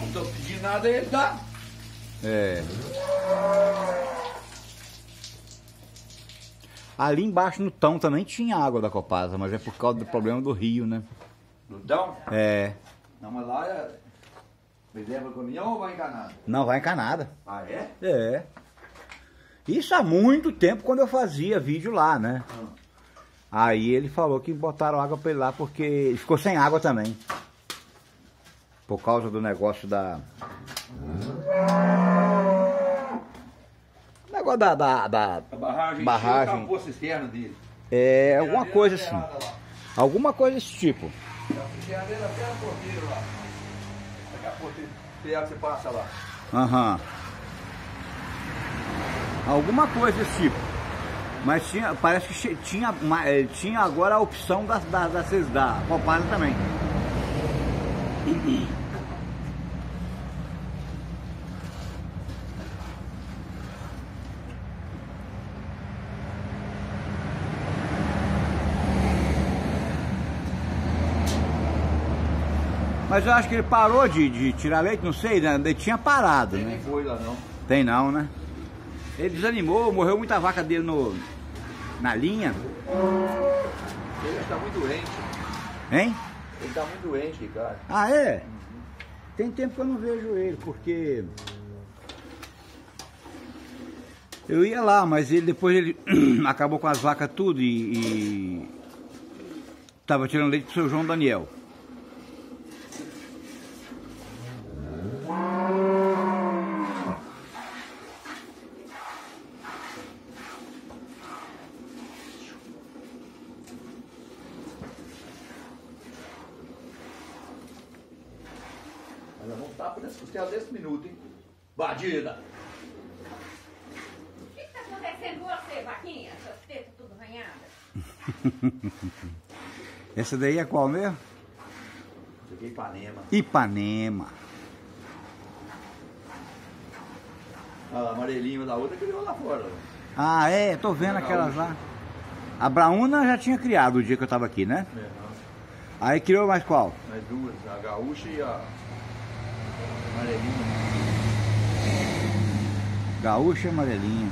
Não estou pedindo nada, ele dá. É. Ali embaixo no Tão também tinha água da Copasa, mas é por causa do problema do rio, né? Do Tão? É. Não, mas lá é... Me leva caminhão ou vai encanada? Não, vai encanada. Ah, é? É. Isso há muito tempo quando eu fazia vídeo lá, né? Aí ele falou que botaram água pra ele lá porque ele ficou sem água também. Por causa do negócio da... O negócio da barragem. Cheia, poça externa dele. É, alguma coisa assim. Alguma coisa desse tipo. Você passa lá. Aham. Alguma coisa desse tipo. Mas tinha, parece que tinha agora a opção da Copasa também. Mas eu acho que ele parou de tirar leite, não sei, né? Ele tinha parado, né? Nem foi lá, não. Tem não, né? Ele desanimou, morreu muita vaca dele na linha. Ele está muito doente. Hein? Ele está muito doente, Ricardo. Ah, é? Uhum. Tem tempo que eu não vejo ele, porque... Eu ia lá, mas depois ele acabou com as vacas tudo e... Tava tirando leite pro seu João Daniel. Badida! O que está acontecendo com você, vaquinha? Suas tetas tudo arranhadas? Essa daí é qual mesmo? Isso aqui é Ipanema. Ipanema. Olha lá, a amarelinha da outra criou lá fora. Ah, é? Tô vendo aquelas lá. A Braúna já tinha criado o dia que eu tava aqui, né? É, aí criou mais qual? Mais duas, a Gaúcha e a amarelinha. Gaúcha e amarelinha.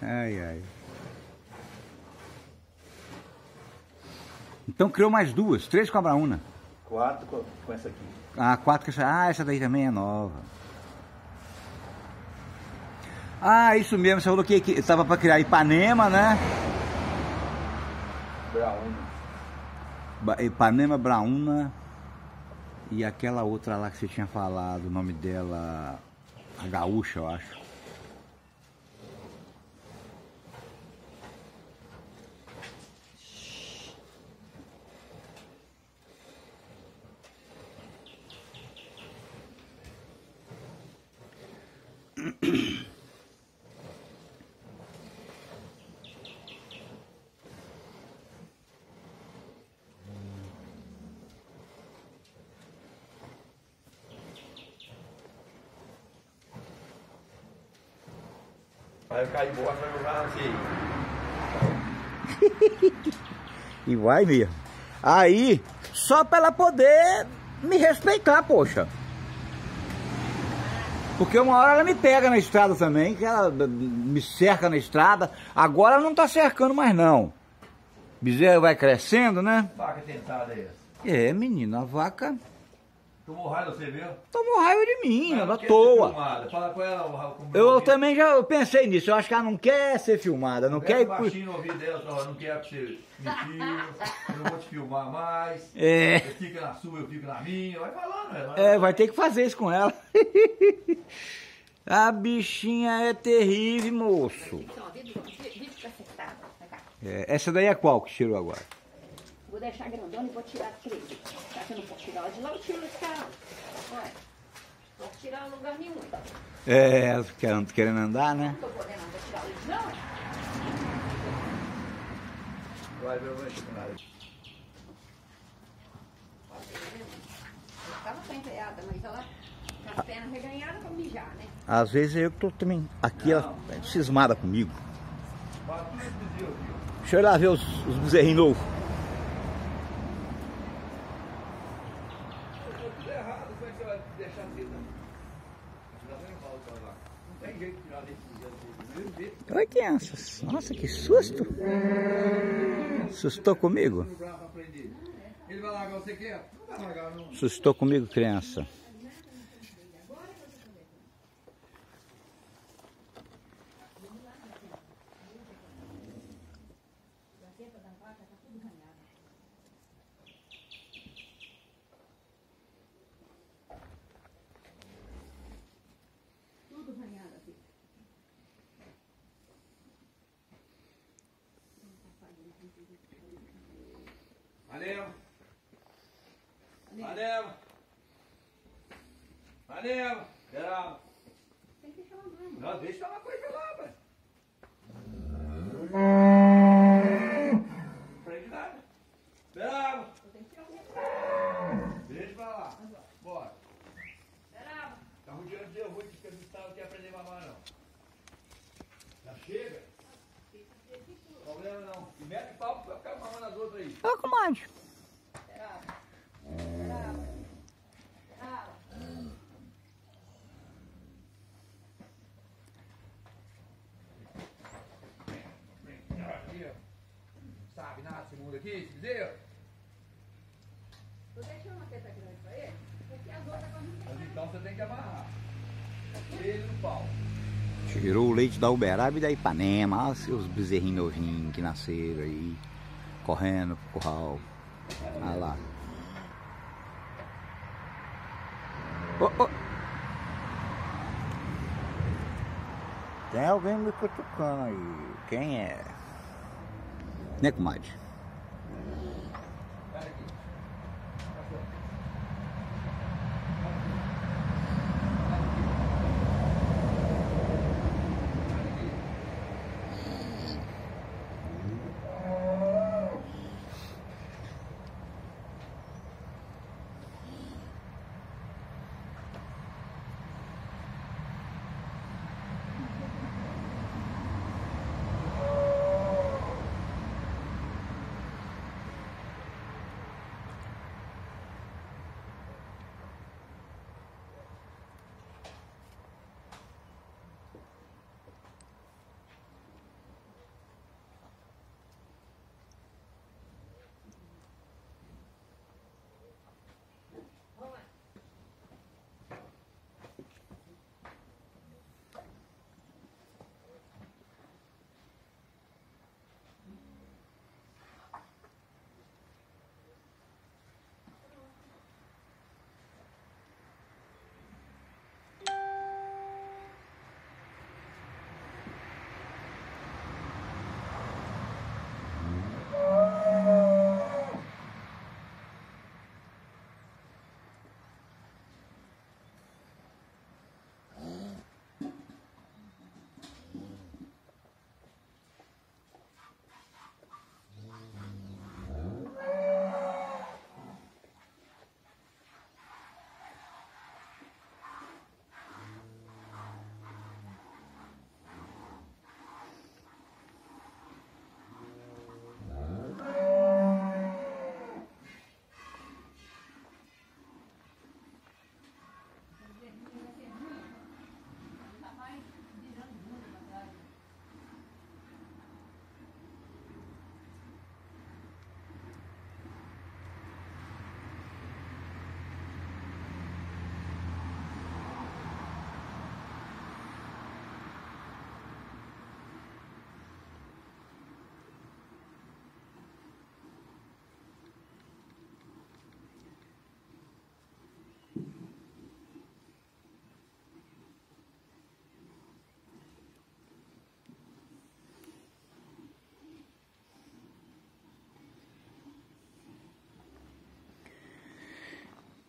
Ai, ai. Então criou mais duas, três com a Braúna. Quatro com essa aqui. Ah, quatro com essa. Ah, essa daí também é nova. Ah, isso mesmo, você falou que estava para criar Ipanema, né? Braúna. Ipanema, Braúna. E aquela outra lá que você tinha falado, o nome dela, a Gaúcha, eu acho. Vai cair embora, vai jogar aqui. E vai mesmo. Aí, só pra ela poder me respeitar, poxa. Porque uma hora ela me pega na estrada também, que ela me cerca na estrada. Agora ela não tá cercando mais, não. Bezerra vai crescendo, né? Vaca tentada é essa. É, menina, a vaca... Tomou raio, você viu? Tomou raio de mim, ela à toa. Fala com ela, eu também já pensei nisso, eu acho que ela não quer ser filmada, não quer... Baixinho no ouvido dela, só, não quer que você mentira, eu não vou te filmar mais, é. Você fica na sua, eu fico na minha, vai falando. Ela. É, vai ter que fazer isso com ela. A bichinha é terrível, moço. É, essa daí é qual que tirou agora? Vou deixar grandona e vou tirar três. Já que eu não posso tirar de lá, eu tiro esse carro. Olha, não posso tirar lugar nenhum. É, elas não querendo andar, né? Não tô podendo, não vou tirar eles, não. Vai, eu vou ensinar. Eu tava sem freada, mas ela tá com as pernas reganhadas pra mijar, né? Às vezes eu tô também. Aqui não. Ela é cismada comigo. Deixa eu ir lá ver os bezerrinhos novos. errado, como é que você vai deixar a vida? Não tem jeito de tirar desse. Oi, crianças. Nossa, que susto. Assustou comigo? Ele vai largar você quer? Não vai largar, não. Assustou comigo, criança. Valeu! Valeu! Valeu! Geraldo! Tem que deixar lá, mano. Não, deixa uma coisa lá, velho. Não prende nada. Geraldo! Eu tenho que tirar um. Deixa pra lá. Bora. Geraldo! Tá rodeando de ruim que o Gustavo não quer aprender a mamar, não. Já chega? Problema não. E mete o pau pra ficar mamando as outras aí. Ô, comandante. Geraldo. Geraldo. Geraldo. Aqui, ó. Sabe nada esse mundo aqui, entendeu? Tô deixando uma teta grande pra ele, porque as outras vão muito grande. Então você tem que amarrar. Ele no pau. Tirou o leite da Uberaba e da Ipanema. Olha seus bezerrinhos novinhos que nasceram aí, correndo pro curral. Olha lá. Oh, oh. Tem alguém me cutucando aí. Quem é? Né, comadre?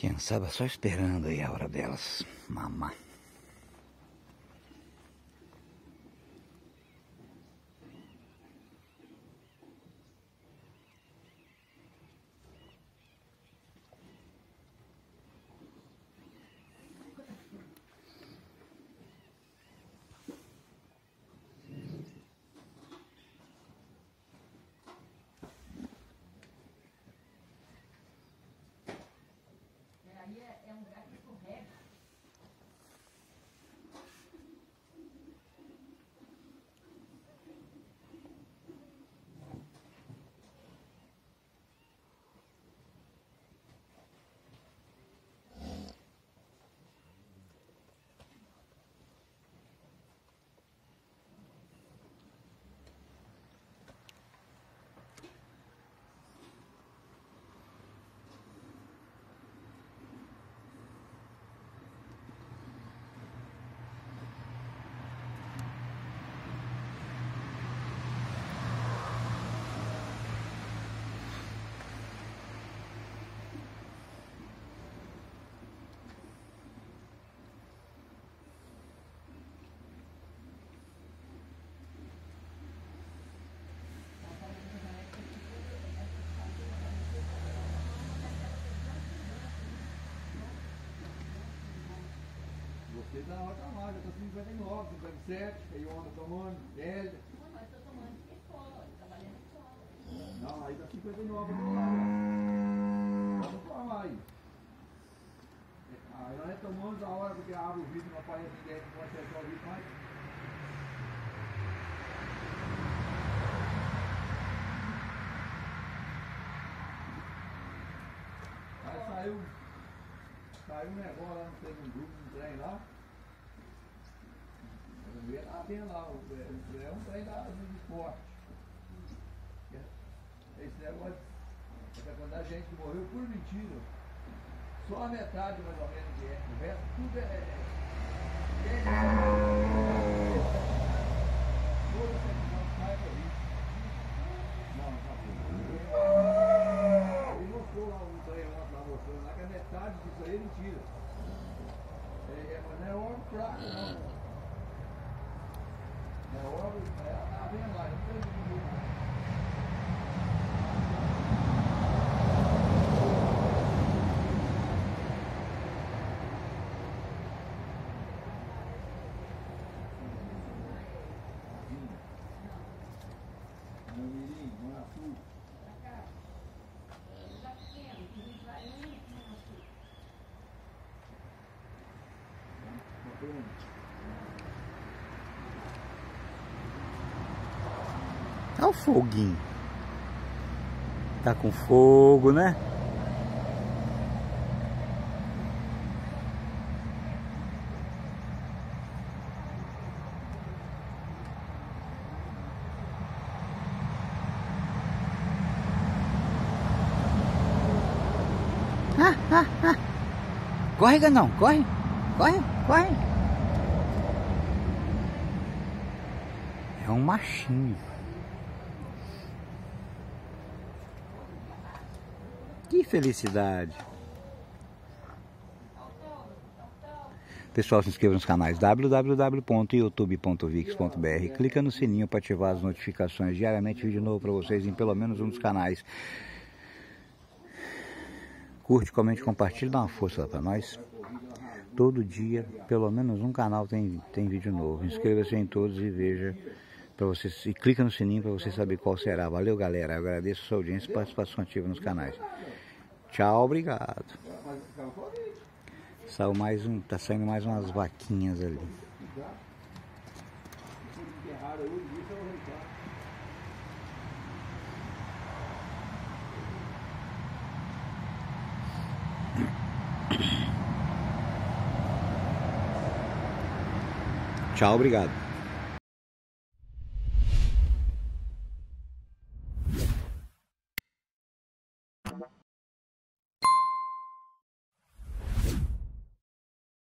Quem sabe só esperando aí a hora delas mamar. Vai aí é um lugar que escorrega. Desde a outra marca, eu estou 59, 57, Iona tomando, velha. Não, mas estou tomando de escola, trabalhando em escola. Não, aí está 59 do lado. Vamos tomar aí. Aí nós tomamos a hora porque abre o vídeo, não aparece ninguém que pode acessar o vídeo mais. Aí saiu um negócio lá, não teve um grupo, um trem lá. Eu não ia estar vendo lá, é um trem da esporte. Esse negócio, essa quantidade de gente que morreu por mentira, só a metade mais ou menos que é, o resto tudo é. Ele mostrou lá um trem ontem lá mostrando lá que a metade disso aí é mentira. Não é ouro fraco, não. É óbvio, ela vem lá, eu tenho que ir lá. Olha o foguinho. Tá com fogo, né? Corre, Ganão, corre. Corre, corre. É um machinho. Que felicidade! Pessoal, se inscreva nos canais www.youtube.vix.br. Clica no sininho para ativar as notificações. Diariamente vídeo novo para vocês em pelo menos um dos canais. Curte, comente, compartilha, dá uma força para nós. Todo dia, pelo menos um canal tem vídeo novo. Inscreva-se em todos e veja. Para vocês, e clica no sininho para você saber qual será. Valeu, galera. Eu agradeço a sua audiência e participação ativa nos canais. Tchau, obrigado. Saiu mais um, tá saindo mais umas vaquinhas ali. Tchau, obrigado.